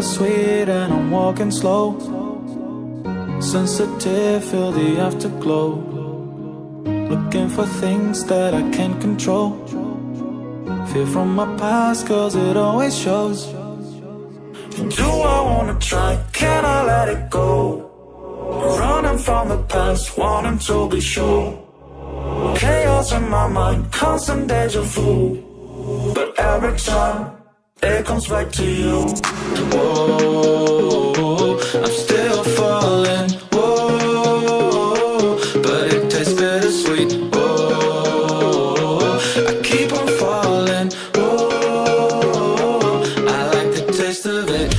bittersweet and I'm walking slow. Sensitive, feel the afterglow. Looking for things that I can't control. Fear from my past, cause it always shows. And do I wanna try? Can I let it go? Running from the past, wanting to be sure. Chaos in my mind, constant deja vu. But every time, it comes back to you. Whoa, I'm still falling. Whoa, but it tastes bittersweet. Whoa, I keep on falling. Whoa, I like the taste of it.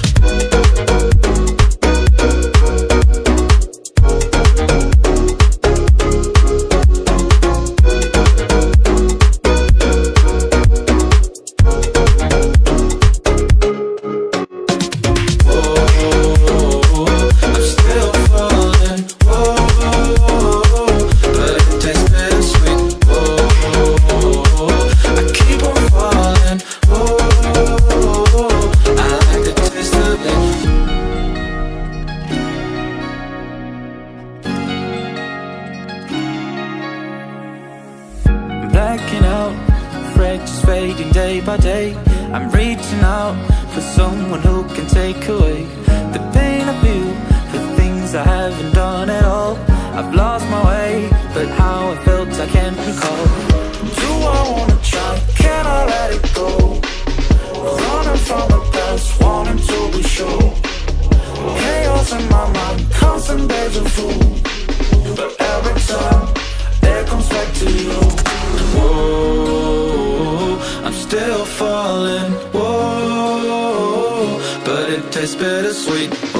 Blacking out, freckles fading day by day. I'm reaching out for someone who can take away the pain of you, the things I haven't done at all. I've lost my way, but how I felt I can't recall. Do I wanna try? Can I let it go? Running from the past, wanting to be sure. Chaos in my mind, constant deja vu. But every time, it comes back to you. Whoa, I'm still falling. Whoa, but it tastes bittersweet.